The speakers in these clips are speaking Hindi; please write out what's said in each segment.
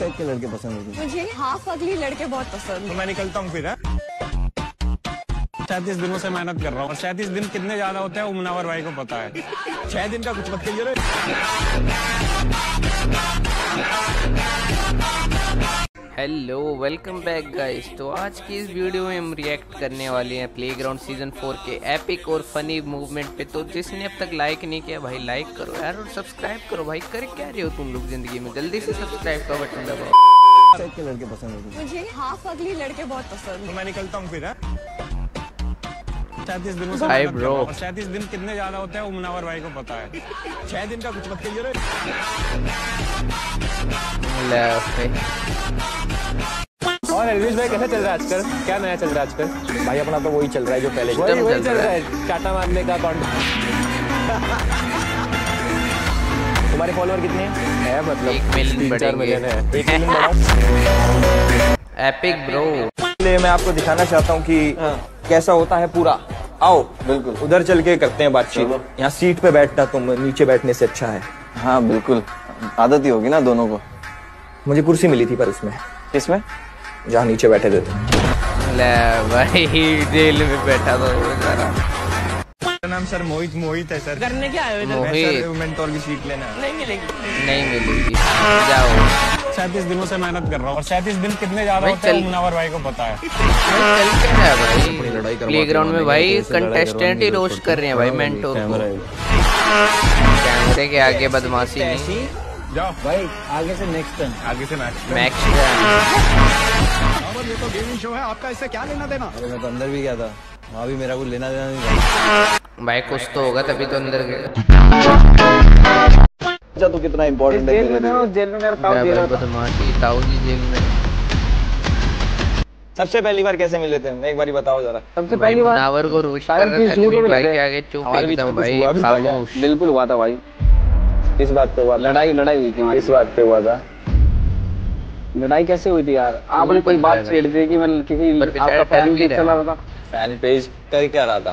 के लड़के पसंद है मुझे, हाफ अगली लड़के बहुत पसंद है। मैं निकलता हूँ फिर। 37 दिनों से मेहनत कर रहा हूँ और 37 दिन कितने ज्यादा होते हैं वो मुनावर भाई को पता है। 6 दिन का कुछ मत कीजिए। Hello, welcome back guys. तो आज की इस वीडियो में हम रिएक्ट करने वाले हैं प्लेग्राउंड सीजन 4 के एपिक और फनी मूवमेंट पे। तो जिसने अब तक लाइक नहीं किया भाई लाइक करो यार, और सब्सक्राइब करो भाई। कर क्या रहे हो तुम लोग जिंदगी में, जल्दी से सब्सक्राइब का बटन दबाओ। के लड़के पसंद है मुझे, हाफ अगली लड़के बहुत पसंद है। मैं निकलता हूँ फिर। 37 दिनों से भाई ब्रो, 37 दिन कितने ज्यादा होते हैं वो मुनावर भाई को पता है। 6 दिन का कुछ मत कीजिए रे। और एलविश भाई कैसा चल रहा है आजकल, क्या नया चल रहा है आजकल? भाई अपना तो वही चल रहा है जो पहले वही चल रहा है, चाटा मारने का कॉन्टेंट। तुम्हारे फॉलोअर कितने हैं? मतलब 1 मिलियन है। एपिक ब्रो, मैं आपको दिखाना चाहता हूँ कि कैसा होता है पूरा। आओ बिल्कुल उधर चल के करते हैं बातचीत। यहाँ सीट पे बैठना तुम नीचे बैठने से अच्छा है। हाँ बिल्कुल, आदत ही होगी ना दोनों को। मुझे कुर्सी मिली थी पर इसमें इसमें जहाँ नीचे बैठे थे तुम। ले भाई जेल में बैठा था वो। नाम सर मोहित, मोहित है सर। करने क्या आए हो मोहित? मेंटोर की सीट लेना। नहीं मिलेगी, नहीं मिलेगी, जाओ। 37 दिनों से मेहनत कर रहा हूँ और 37 दिन कितने ज्यादा होते हैं मुनावर भाई को पता है। प्लेग्राउंड में भाई कंटेस्टेंट ही रोस्ट कर रहे हैं भाई मेंटोर को। कैमरे के आगे बदमाशी नहीं भाई, आगे से नेक्स्ट टाइम, आगे से मैक्स टाइम। ये तो गेमिंग शो है आपका, इससे क्या लेना देना? मैं तो अंदर भी गया था, वहाँ भी मेरा कुछ लेना देना नहीं भाई। कुछ तो होगा तभी तो अंदर गया। तो कितना इम्पोर्टेंट है जेल में। सबसे पहली बार कैसे मिले थे एक बारी बताओ जरा। सबसे पहली बार नावर को रोश के आगे चुप भाई। बिल्कुल हुआ था भाई, इस बात पे हुआ, लड़ाई हुई थी इस बात पे हुआ था। लड़ाई कैसे हुई थी यार? आपने कोई बात छेड़ दी कि मैं किसी आपका फैन पेज चला रहा था। फैन पेज कर क्या रहा था?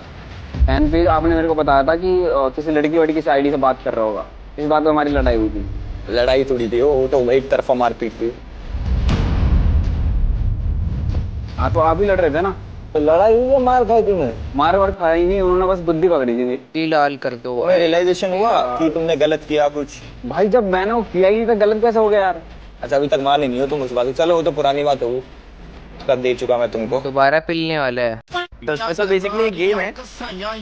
फैन पेज आपने मेरे को बताया था कि किसी लड़की से आईडी से बात कर रहा होगा, इस बात में हमारी लड़ाई हुई थी। लड़ाई थोड़ी थी वो तो एक तरफा मारपीट थी। तो आप ही लड़ रहे थे ना? तो लड़ाई हुई है, मार खाई तुमने। मार और खाई नहीं, उन्होंने बस बुद्धि पकड़ी थी। लाल कर दो। तुम्हें रियलाइजेशन हुआ कि तुमने गलत किया कुछ? भाई जब मैंने वो किया ही नहीं तो गलत कैसे हो गया यार? अच्छा अभी तक माने नहीं हो तुम उस बात को, चलो वो तो पुरानी बात हो, कर दे चुका मैं तुमको। दोबारा पिलने वाला है। तो बेसिकली ये गेम है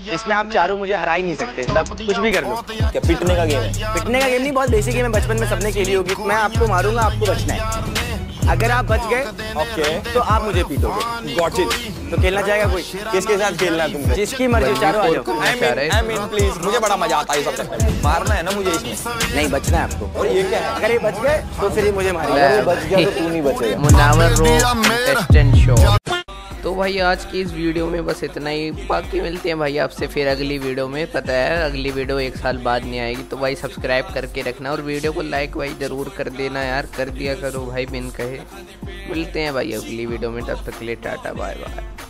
जिसमें आप चारों मुझे हरा ही नहीं सकते, आप कुछ भी कर दो। क्या पिटने का गेम है? पिटने का गेम नहीं, बहुत बेसिक गेम है, बचपन में सबने खेली होगी। मैं आपको मारूंगा, आपको बचना है, अगर आप बच गए ओके तो आप मुझे पीटोगे। Got it. तो खेलना चाहेगा कोई? किसके साथ खेलना है तुमको? जिसकी मर्जी, चारों आ जाओ। आई मीन प्लीज, मुझे बड़ा मजा आता है ये सब। मारना है ना मुझे इसमें? नहीं, बचना है आपको। और ये क्या है? अगर ये बच गए तो फिर मुझे मारेगा, बच गया तो तू नहीं बचेगा। Munawar test show. तो भाई आज की इस वीडियो में बस इतना ही, बाकी मिलते हैं भाई आपसे फिर अगली वीडियो में। पता है अगली वीडियो 1 साल बाद नहीं आएगी, तो भाई सब्सक्राइब करके रखना और वीडियो को लाइक भाई ज़रूर कर देना यार, कर दिया करो भाई बिन कहे। मिलते हैं भाई अगली वीडियो में, तब तक के लिए टाटा बाय बाय।